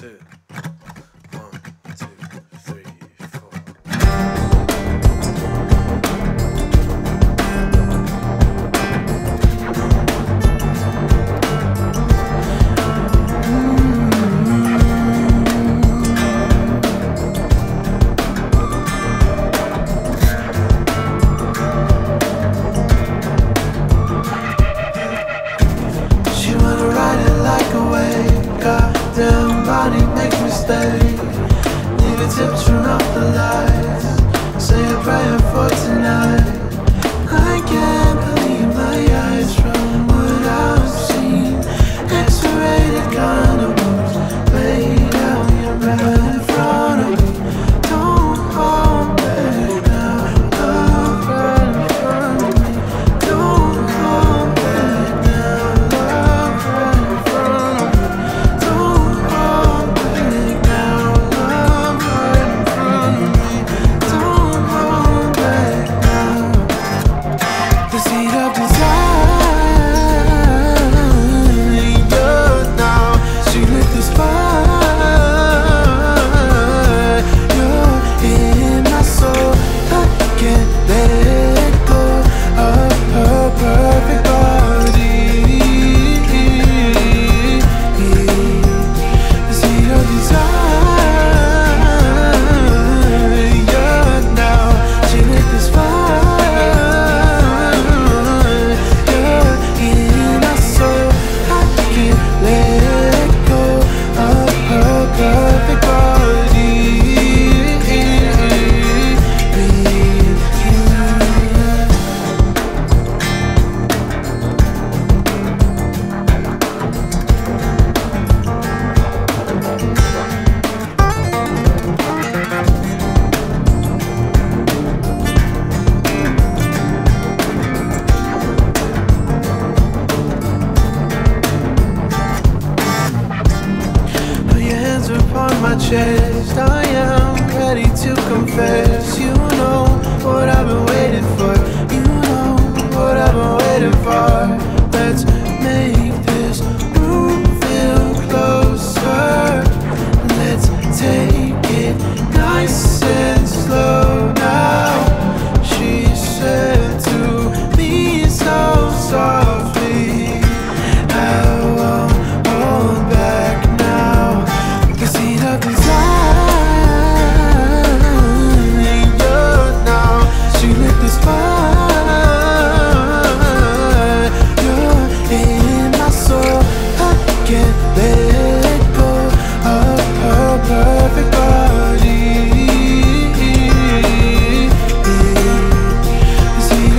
two. Chest, I am ready to confess. You know what I've been waiting for. You know what I've been waiting for. Let's make this room feel closer. Let's take it nice and slow now. She said to me so softly, I won't hold back now. The seed of desire, you're now. She lit this fire. You're in my soul. I can't let go of her perfect body. The seed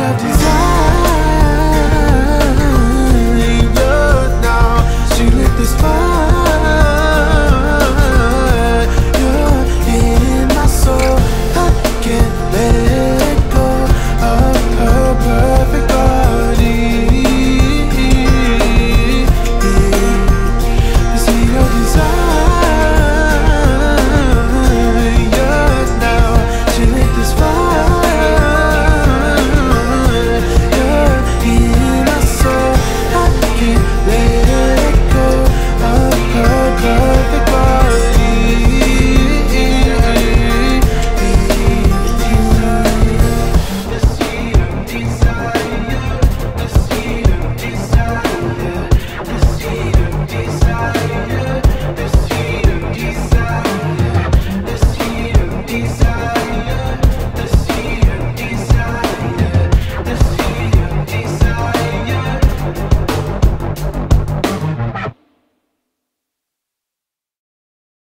of desire. I